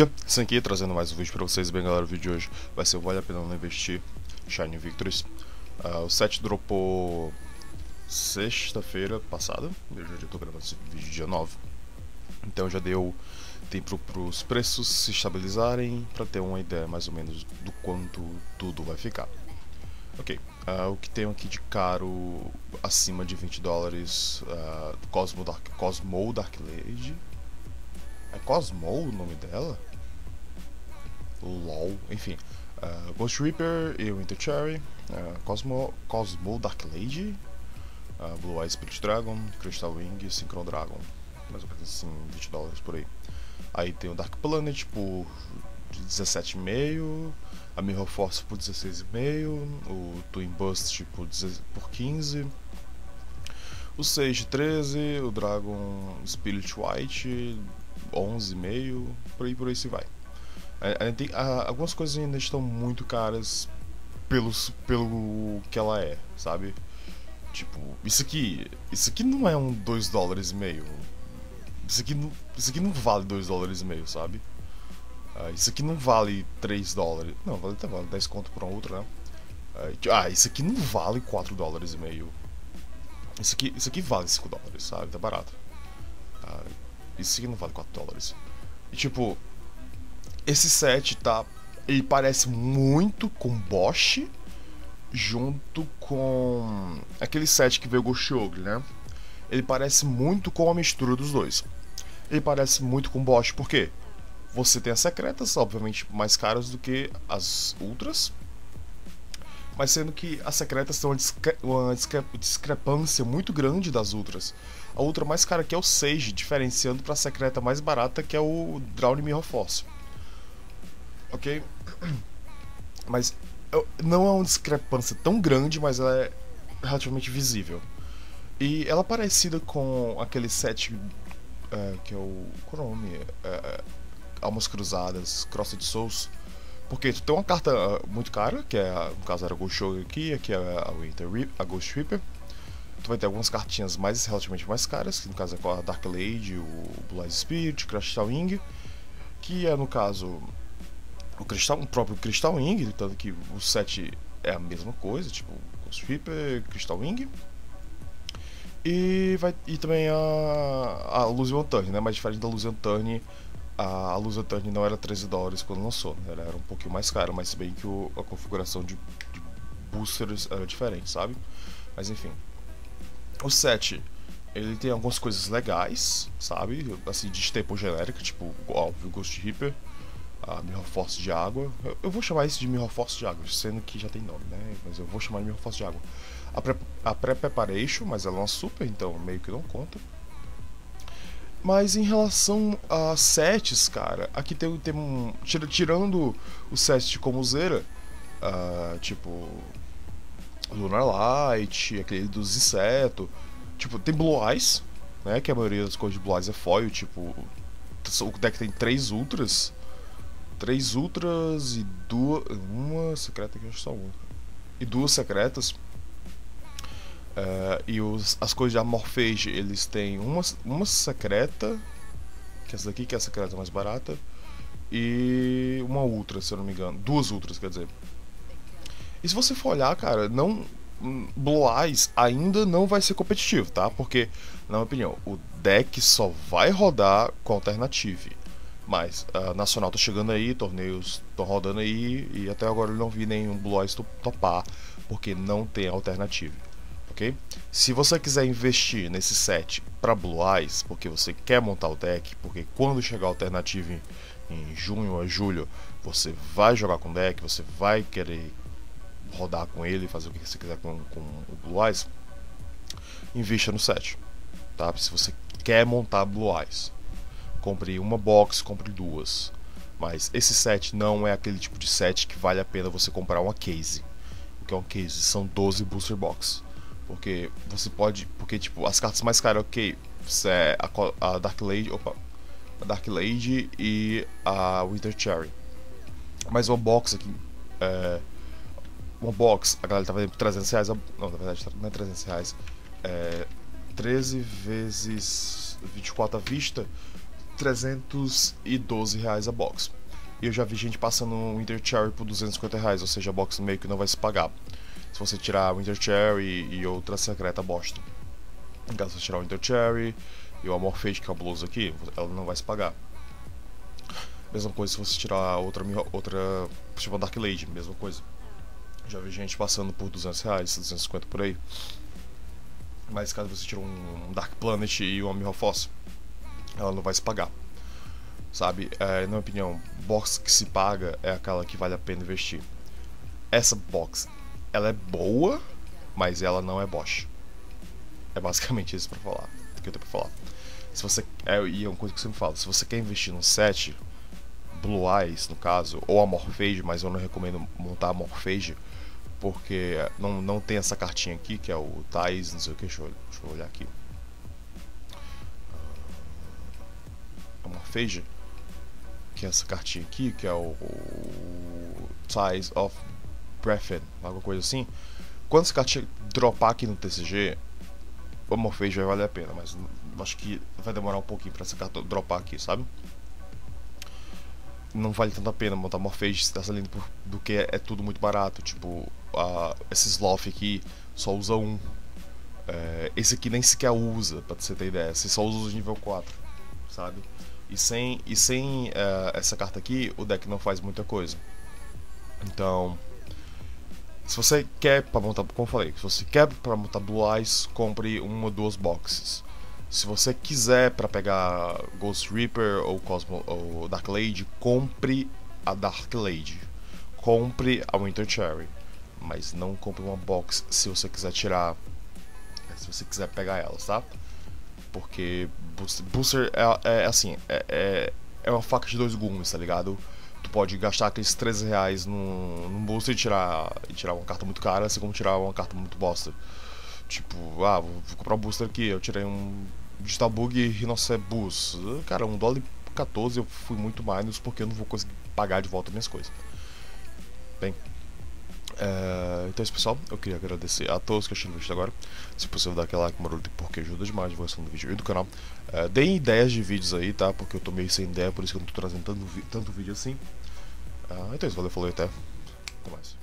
E assim aqui, trazendo mais um vídeo pra vocês. Bem galera, o vídeo de hoje vai ser Vale a Pena Não Investir, Shiny Victories. O set dropou sexta-feira passada, eu já tô gravando esse vídeo dia 9. Então já deu tempo pros preços se estabilizarem, pra ter uma ideia mais ou menos do quanto tudo vai ficar. Ok, o que tem aqui de caro acima de 20 dólares, Cosmo Dark Lady. É Cosmo o nome dela? LOL, enfim. Ghost Reaper e Winter Cherry. Cosmo Dark Lady. Blue Eyes Spirit Dragon, Crystal Wing Synchron Dragon. Mais ou menos assim, 20 dólares por aí. Aí tem o Dark Planet por 17,5. A Mirror Force por 16,5. O Twin Bust por 15. O 6 de 13. O Dragon Spirit White. 11,5, por aí se vai. Algumas coisas ainda estão muito caras pelo que ela é, sabe? Tipo, isso aqui não é um 2 dólares e meio. Isso aqui não vale 2 dólares e meio, sabe? Isso aqui não vale 3 dólares. Não, vale até 10 conto por uma outra, né? Isso aqui não vale 4 dólares e meio. Isso aqui vale 5 dólares, sabe? Tá barato. Isso aqui não vale 4 dólares. E tipo, esse set tá. Ele parece muito com Bosch, junto com aquele set que veio o Ghost Yoggle, né? Ele parece muito com a mistura dos dois. Ele parece muito com Bosch, por quê? Você tem as secretas, obviamente mais caras do que as ultras, mas sendo que as secretas têm uma discrepância muito grande das ultras. A ultra mais cara que é o Sage, diferenciando para a secreta mais barata que é o Drowning Mirror Force. Ok? Mas não é uma discrepância tão grande, mas ela é relativamente visível. E ela é parecida com aquele set que é o... Qual é o nome? Almas Cruzadas, Cross of Souls. Porque tu tem uma carta muito cara, que é, no caso era o Ghost Shogun aqui, aqui é a Ghost Reaper. Tu vai ter algumas cartinhas relativamente mais caras, que no caso é a Dark Lady, o Blue Eyes Spirit, o Crystal Wing, que é no caso o próprio Crystal Wing, tanto que o set é a mesma coisa, tipo Ghost Reaper, Crystal Wing. E também a Lose One Turn, né? Mas diferente da Lose One Turn, a Lose One Turn não era 13 dólares quando lançou, né? Ela era um pouquinho mais cara, mas se bem que a configuração de boosters era diferente, sabe? Mas enfim. O set, ele tem algumas coisas legais, sabe? Assim, de staple genérica, tipo, óbvio, Ghost Reaper, a Mirror Force de água. Eu vou chamar isso de Mirror Force de água, sendo que já tem nome, né? Mas eu vou chamar de Mirror Force de água. A Pre-Preparation, mas ela é uma super, então meio que não conta. Mas em relação a sets, cara, aqui tem um... Tirando o set de Comuseira, tipo... Lunar Light, aquele dos insetos. Tipo, tem Blue Eyes, né? Que a maioria das cores de Blue Eyes é foil. Tipo, o deck tem 3 ultras. 3 ultras e duas. Uma secreta que eu acho só uma. E duas secretas. E as cores de Amorphage, eles têm uma secreta. Que é essa daqui, que é a secreta mais barata. E uma ultra, se eu não me engano. Duas ultras, quer dizer. E se você for olhar, cara, não, Blue Eyes ainda não vai ser competitivo, tá? Porque, na minha opinião, o deck só vai rodar com Alternative. Mas, Nacional tá chegando aí, torneios estão rodando aí, e até agora eu não vi nenhum Blue Eyes topar, porque não tem Alternative, ok? Se você quiser investir nesse set para Blue Eyes, porque você quer montar o deck, porque quando chegar a Alternative em junho ou julho, você vai jogar com o deck, você vai querer rodar com ele, fazer o que você quiser com o Blue Eyes, invista no set, tá? Se você quer montar Blue Eyes, compre uma box, compre duas, mas esse set não é aquele tipo de set que vale a pena você comprar uma case. O que é uma case? São 12 booster box, porque você pode, porque tipo, as cartas mais caras, ok, é a Dark Lady e a Winter Cherry, mas uma box aqui é... Uma box, a galera tava vendendo por 300 reais, não, na verdade não é 300 reais, é 13 vezes 24 à vista, R$312 a box. E eu já vi gente passando o Winter Cherry por R$250, ou seja, a box meio que não vai se pagar. Se você tirar Winter Cherry e outra secreta bosta. Então, se você tirar o Winter Cherry e o Amorphage, que é o blusa aqui, ela não vai se pagar. Mesma coisa se você tirar outra tipo Dark Lady, mesma coisa. Já vi gente passando por R$200, R$250 por aí. Mas caso você tire um Dark Planet e uma Mirror Force, ela não vai se pagar. Sabe, na minha opinião, box que se paga é aquela que vale a pena investir. Essa box, ela é boa, mas ela não é Bosch. É basicamente isso pra falar, que eu tenho pra falar. Se você, e é uma coisa que eu sempre falo, se você quer investir num set, Blue Eyes no caso, ou Amorphage, mas eu não recomendo montar Amorphage, porque não tem essa cartinha aqui, que é o Tais, não sei o que, deixa eu olhar aqui. Amorphage, que é essa cartinha aqui, que é o Size of Prefin, alguma coisa assim. Quando essa cartinha dropar aqui no TCG, o Amorphage vai valer a pena, mas acho que vai demorar um pouquinho pra essa carta dropar aqui, sabe? Não vale tanto a pena montar Amorphage se tá saindo do que é tudo muito barato. Tipo, esse Sloth aqui só usa um. Esse aqui nem sequer usa, pra você ter ideia. Você só usa os nível 4, sabe? E sem essa carta aqui, o deck não faz muita coisa. Então, se você quer pra montar, como eu falei, se você quer pra montar Blue Eyes, compre uma ou duas boxes. Se você quiser pra pegar Ghost Reaper ou Cosmo ou Dark Lady, compre a Dark Lady. Compre a Winter Cherry. Mas não compre uma box se você quiser tirar. Se você quiser pegar ela, tá? Porque Booster é assim, é uma faca de dois gumes, tá ligado? Tu pode gastar aqueles R$13 num booster e tirar uma carta muito cara, assim como tirar uma carta muito bosta. Tipo, vou comprar um booster aqui, eu tirei um Digital Bug e Rhinocerbus. Cara, $1,14 eu fui muito minus porque eu não vou conseguir pagar de volta minhas coisas. Bem, então é isso, pessoal. Eu queria agradecer a todos que assistiram o vídeo agora. Se possível, dá aquele like marolito, porque ajuda demais a divulgação do vídeo e do canal. Deem ideias de vídeos aí, tá? Porque eu tô meio sem ideia, por isso que eu não tô trazendo tanto vídeo assim. Então é isso, valeu, falou e até mais.